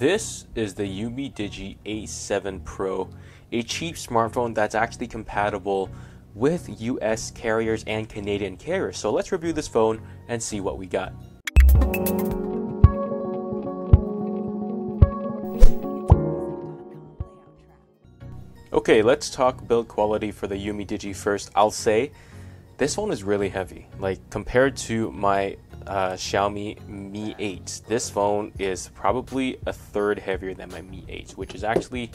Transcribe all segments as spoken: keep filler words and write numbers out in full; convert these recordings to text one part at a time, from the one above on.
This is the UMiDiGi A seven Pro, a cheap smartphone that's actually compatible with U S carriers and Canadian carriers. So let's review this phone and see what we got. Okay, let's talk build quality for the UMiDiGi first. I'll say this phone is really heavy. Like, compared to my uh, Xiaomi Mi eight, this phone is probably a third heavier than my Mi eight, which is actually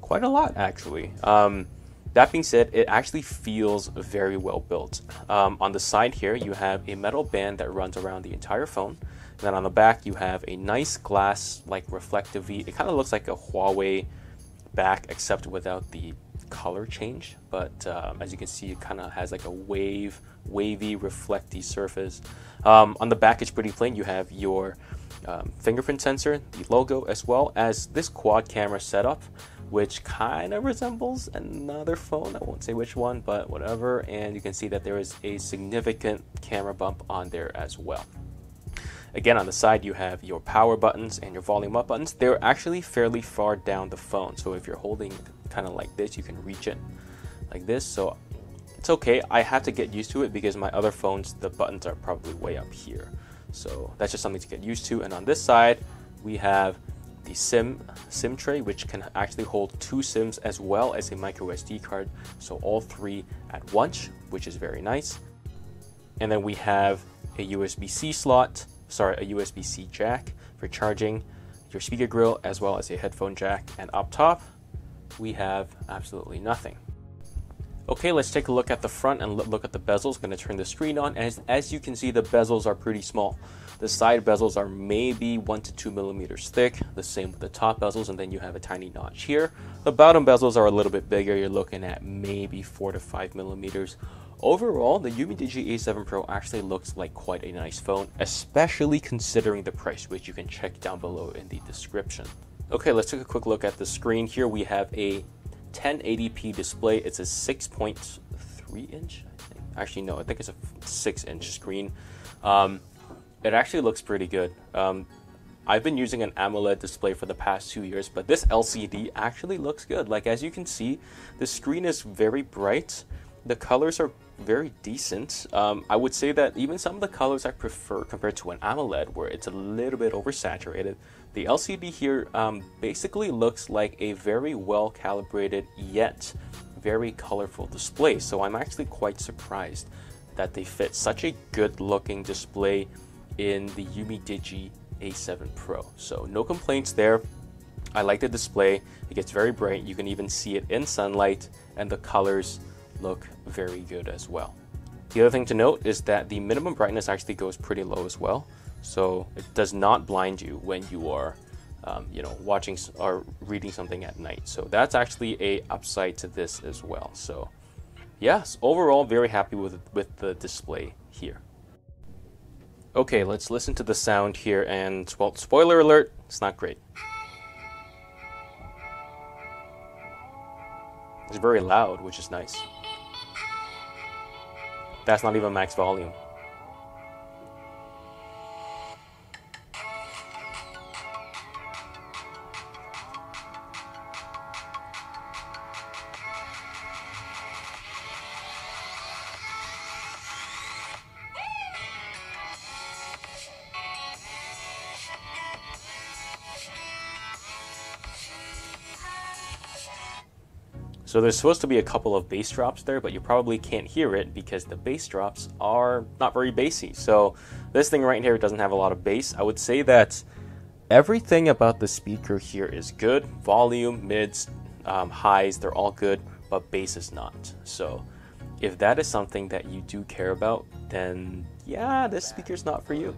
quite a lot, actually. Um, that being said, it actually feels very well built. Um, on the side here, you have a metal band that runs around the entire phone. And then on the back, you have a nice glass, like, reflective V. It kind of looks like a Huawei back, except without the color change, but um, as you can see, it kind of has like a wave wavy reflecty surface. Um, on the back, it's pretty plain. You have your um, fingerprint sensor, the logo, as well as this quad camera setup, which kind of resembles another phone. I won't say which one, but whatever. And you can see that there is a significant camera bump on there as well. Again, on the side, you have your power buttons and your volume up buttons. They're actually fairly far down the phone, so if you're holding kind of like this, you can reach it like this. So it's okay. I have to get used to it because my other phones, the buttons are probably way up here. So that's just something to get used to. And on this side, we have the SIM SIM tray, which can actually hold two SIMs as well as a micro S D card. So all three at once, which is very nice. And then we have a U S B C slot. Sorry, a U S B C jack for charging your speaker grill, as well as a headphone jack. And up top, we have absolutely nothing. Okay, let's take a look at the front and look at the bezels. Going to turn the screen on, and as, as you can see, the bezels are pretty small. The side bezels are maybe one to two millimeters thick, the same with the top bezels, and then you have a tiny notch here. The bottom bezels are a little bit bigger. You're looking at maybe four to five millimeters. Overall, the UMiDiGi A seven Pro actually looks like quite a nice phone, especially considering the price, which you can check down below in the description. Okay, let's take a quick look at the screen here. We have a ten eighty p display. It's a six point three inch, I think. Actually, no, I think it's a six inch screen. Um, it actually looks pretty good. Um, I've been using an AMOLED display for the past two years, but this L C D actually looks good. Like, as you can see, the screen is very bright. The colors are very decent. Um, I would say that even some of the colors I prefer compared to an AMOLED, where it's a little bit oversaturated. The L C D here um, basically looks like a very well calibrated yet very colorful display. So I'm actually quite surprised that they fit such a good looking display in the UMiDiGi A seven Pro. So no complaints there. I like the display. It gets very bright. You can even see it in sunlight, and the colors look very good as well. The other thing to note is that the minimum brightness actually goes pretty low as well, so it does not blind you when you are um, you know, watching or reading something at night. So that's actually a upside to this as well. So yes, overall very happy with with the display here. Okay, let's listen to the sound here, and well, spoiler alert, it's not great. It's very loud, which is nice. That's not even max volume. So there's supposed to be a couple of bass drops there, but you probably can't hear it because the bass drops are not very bassy. So this thing right here doesn't have a lot of bass. I would say that everything about the speaker here is good. Volume, mids, um, highs, they're all good, but bass is not. So if that is something that you do care about, then yeah, this speaker's not for you.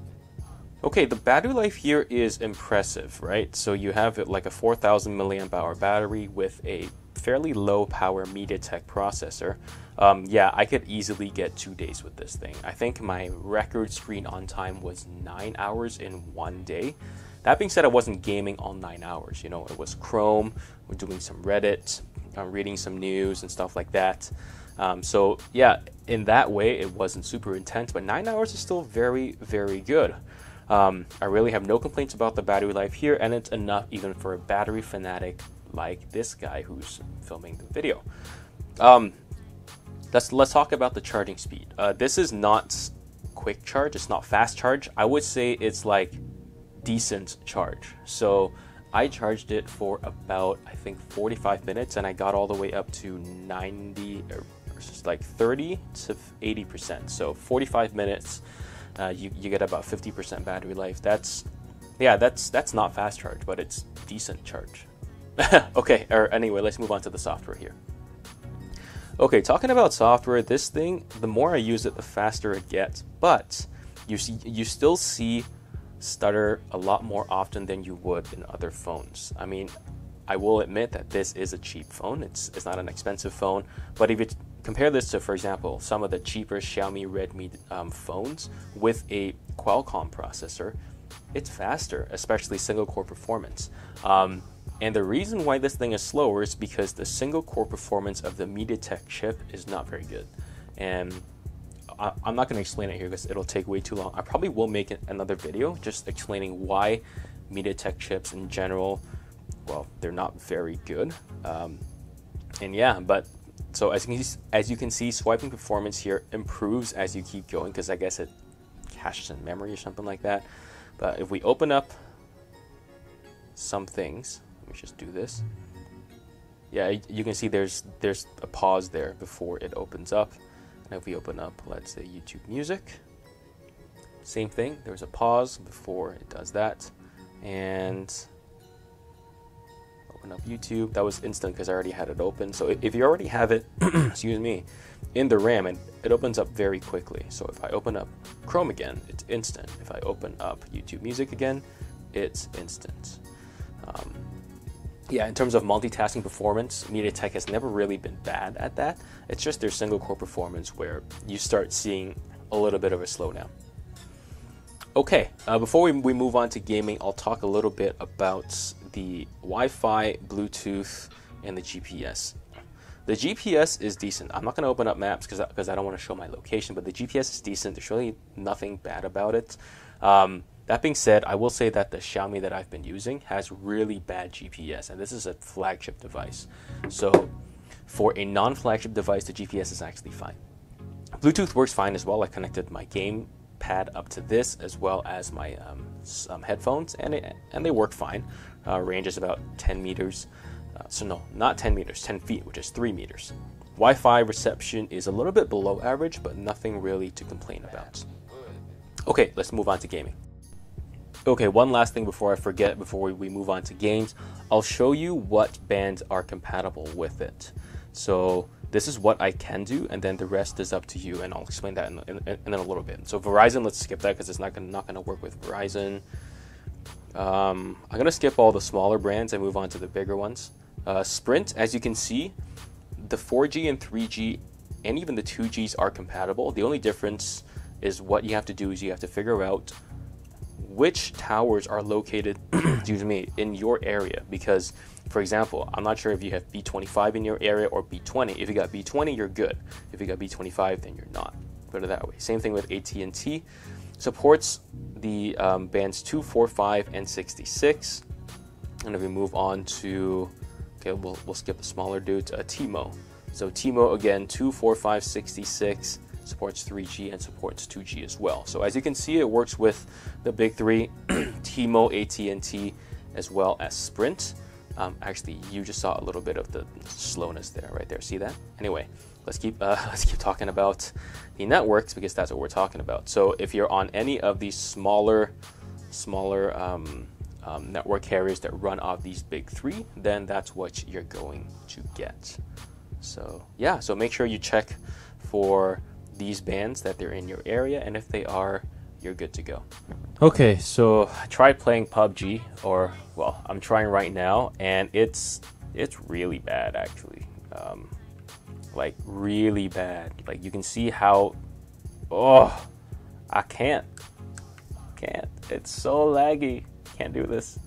Okay, the battery life here is impressive, right? So you have it like a four thousand milliamp hour battery with a fairly low power MediaTek processor. Um, yeah, I could easily get two days with this thing. I think my record screen on time was nine hours in one day. That being said, I wasn't gaming all nine hours. You know, it was Chrome, we're doing some Reddit, I'm reading some news and stuff like that. Um, so yeah, in that way, it wasn't super intense, but nine hours is still very, very good. Um, I really have no complaints about the battery life here, and it's enough even for a battery fanatic like this guy who's filming the video. Um, let's let's talk about the charging speed. Uh, this is not quick charge, it's not fast charge. I would say it's like decent charge. So I charged it for about, I think, forty-five minutes, and I got all the way up to ninety, or just like thirty to eighty percent. So forty-five minutes, uh, you, you get about fifty percent battery life. That's, yeah, that's, that's not fast charge, but it's decent charge. Okay, or anyway, let's move on to the software here. Okay, talking about software, this thing, the more I use it, the faster it gets, but you see, you still see stutter a lot more often than you would in other phones. I mean, I will admit that this is a cheap phone. It's, it's not an expensive phone, but if you compare this to, for example, some of the cheaper Xiaomi Redmi um, phones with a Qualcomm processor, it's faster, especially single core performance. Um, And the reason why this thing is slower is because the single core performance of the MediaTek chip is not very good. And I, I'm not going to explain it here because it'll take way too long. I probably will make another video just explaining why MediaTek chips in general, well, they're not very good. Um, and yeah, but so as you, can see, as you can see, swiping performance here improves as you keep going because I guess it caches in memory or something like that. But if we open up some things, let me just do this. Yeah, you can see there's there's a pause there before it opens up. And if we open up, let's say YouTube Music, same thing. There's a pause before it does that. And open up YouTube. That was instant because I already had it open. So if you already have it, excuse me, in the RAM, and it opens up very quickly. So if I open up Chrome again, it's instant. If I open up YouTube Music again, it's instant. Um, Yeah, in terms of multitasking performance, MediaTek has never really been bad at that. It's just their single core performance where you start seeing a little bit of a slowdown. Okay, uh, before we, we move on to gaming, I'll talk a little bit about the Wi-Fi, Bluetooth, and the G P S. The G P S is decent. I'm not going to open up maps because because I don't want to show my location, but the G P S is decent. There's really nothing bad about it. Um, That being said, I will say that the Xiaomi that I've been using has really bad G P S, and this is a flagship device. So for a non-flagship device, the G P S is actually fine. Bluetooth works fine as well. I connected my game pad up to this as well as my um, some headphones, and it, and they work fine. Uh, range is about ten meters. Uh, so no, not ten meters, ten feet, which is three meters. Wi-Fi reception is a little bit below average, but nothing really to complain about. Okay, let's move on to gaming. Okay, one last thing before I forget, before we move on to games, I'll show you what bands are compatible with it. So this is what I can do, and then the rest is up to you, and I'll explain that in, in, in a little bit. So Verizon, let's skip that because it's not gonna, not gonna work with Verizon. Um, I'm gonna skip all the smaller brands and move on to the bigger ones. Uh, Sprint, as you can see, the four G and three G and even the two Gs are compatible. The only difference is what you have to do is you have to figure out which towers are located excuse me, in your area, because for example, I'm not sure if you have B twenty-five in your area or B twenty. If you got B twenty, you're good. If you got B twenty-five, then you're not. Put it that way. Same thing with A T and T. Supports the um, bands two, four, five, and sixty-six. And if we move on to, okay, we'll, we'll skip the smaller dudes, uh, T-Mobile. So T-Mobile, again, two, four, five, sixty-six. Supports three G and supports two G as well. So as you can see, it works with the big three, T-Mobile, A T and T, as well as Sprint. Um, actually, you just saw a little bit of the slowness there, right there. See that? Anyway, let's keep uh, let's keep talking about the networks because that's what we're talking about. So if you're on any of these smaller, smaller um, um, network carriers that run off these big three, then that's what you're going to get. So yeah, so make sure you check for these bands that they're in your area, and if they are, you're good to go. Okay, so I tried playing P U B G, or well, I'm trying right now, and it's it's really bad actually, um, like really bad. Like you can see how, oh, I can't, can't. It's so laggy. Can't do this.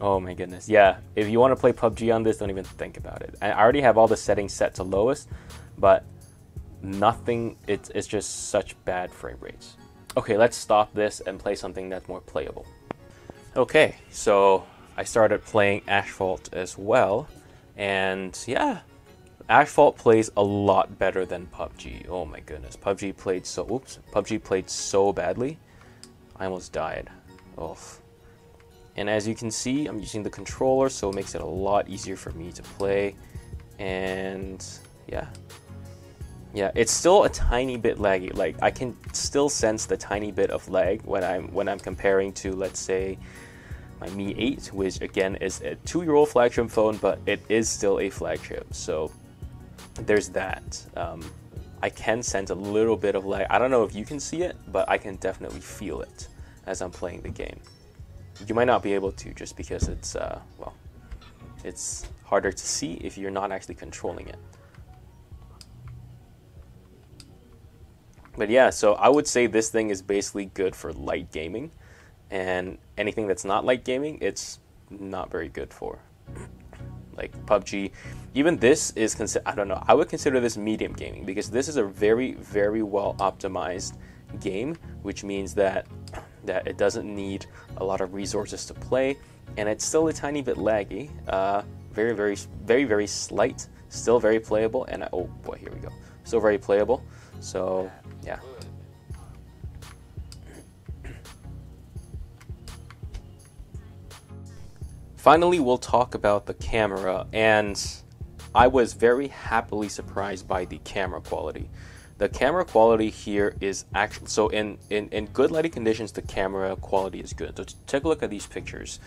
Oh my goodness. Yeah, if you want to play P U B G on this, don't even think about it. I already have all the settings set to lowest, but nothing, it's, it's just such bad frame rates. Okay, let's stop this and play something that's more playable. Okay, so I started playing Asphalt as well, and yeah, Asphalt plays a lot better than P U B G. Oh my goodness, P U B G played so oops, P U B G played so badly. I almost died. Oof. And as you can see, I'm using the controller, so it makes it a lot easier for me to play. And yeah. Yeah, it's still a tiny bit laggy. Like, I can still sense the tiny bit of lag when I'm when I'm comparing to, let's say, my Mi eight, which again is a two-year-old flagship phone, but it is still a flagship. So there's that. Um, I can sense a little bit of lag. I don't know if you can see it, but I can definitely feel it as I'm playing the game. You might not be able to, just because it's uh, well, it's harder to see if you're not actually controlling it. But yeah, so I would say this thing is basically good for light gaming, and anything that's not light gaming, it's not very good for. Like P U B G, even this is consider I don't know. I would consider this medium gaming, because this is a very, very well optimized game, which means that that it doesn't need a lot of resources to play, and it's still a tiny bit laggy. Uh, very, very, very, very slight. Still very playable, and I, oh boy, here we go. Still very playable. So yeah. Finally, we'll talk about the camera, and I was very happily surprised by the camera quality. The camera quality here is actually, so in, in, in good lighting conditions, the camera quality is good. So take a look at these pictures.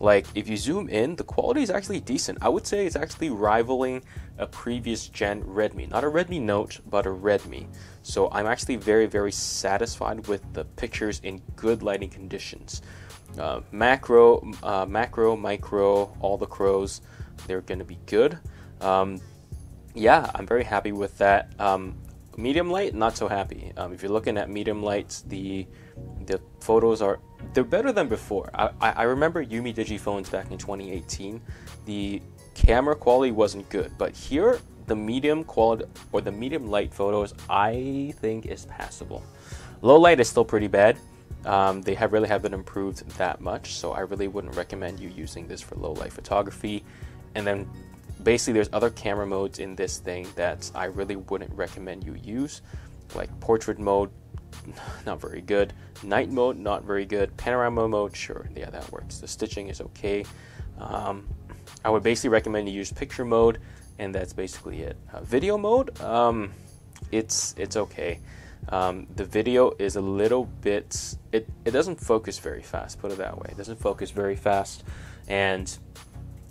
Like, if you zoom in, the quality is actually decent. I would say it's actually rivaling a previous gen Redmi. Not a Redmi Note, but a Redmi. So I'm actually very, very satisfied with the pictures in good lighting conditions. Uh, macro, uh, macro, micro, all the crows, they're gonna be good. Um, yeah, I'm very happy with that. Um, medium light, not so happy. Um, if you're looking at medium lights, the the photos are, they're better than before. I, I, I remember UMiDigi phones back in twenty eighteen, the camera quality wasn't good, but here the medium quality or the medium light photos I think is passable. Low light is still pretty bad. Um, they have really haven't improved that much, so I really wouldn't recommend you using this for low light photography. And then basically there's other camera modes in this thing that I really wouldn't recommend you use, like portrait mode, not very good. Night mode, not very good. Panorama mode, sure, yeah, that works. The stitching is okay. Um, I would basically recommend you use picture mode, and that's basically it. Uh, video mode, um, it's it's okay. Um, the video is a little bit, it, it doesn't focus very fast, put it that way. It doesn't focus very fast, and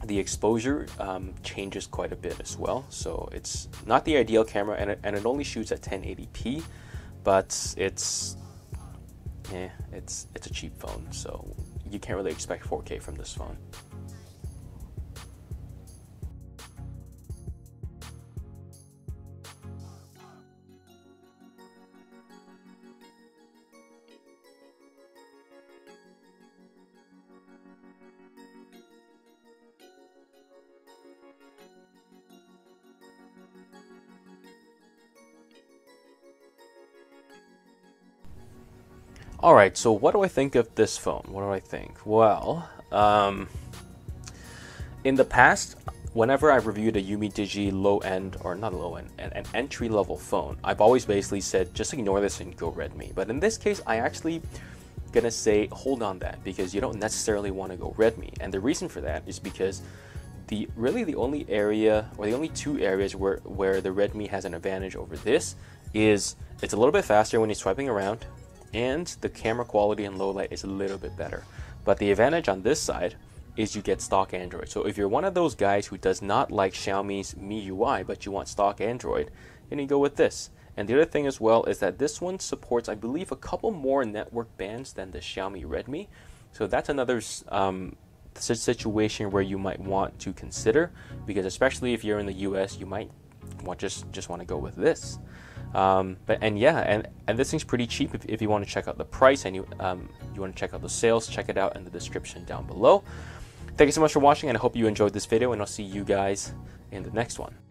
the exposure um, changes quite a bit as well. So it's not the ideal camera, and it, and it only shoots at ten eighty p. But it's, eh, it's it's a cheap phone, so you can't really expect four K from this phone. Alright, so what do I think of this phone? What do I think? Well, um, in the past, whenever I reviewed a UMiDigi low-end, or not low-end, an, an entry-level phone, I've always basically said, just ignore this and go Redmi. But in this case, I actually gonna say, hold on that, because you don't necessarily want to go Redmi. And the reason for that is because the really the only area, or the only two areas where, where the Redmi has an advantage over this is, it's a little bit faster when you're swiping around, and the camera quality in low light is a little bit better. But the advantage on this side is you get stock Android. So if you're one of those guys who does not like Xiaomi's M I U I, but you want stock Android, then you go with this. And the other thing as well is that this one supports, I believe, a couple more network bands than the Xiaomi Redmi. So that's another um, situation where you might want to consider, because especially if you're in the U S, you might want just, just want to go with this. Um, but and yeah, and, and this thing's pretty cheap. If, if you want to check out the price and you um, you want to check out the sales, check it out in the description down below. Thank you so much for watching, and I hope you enjoyed this video, and I'll see you guys in the next one.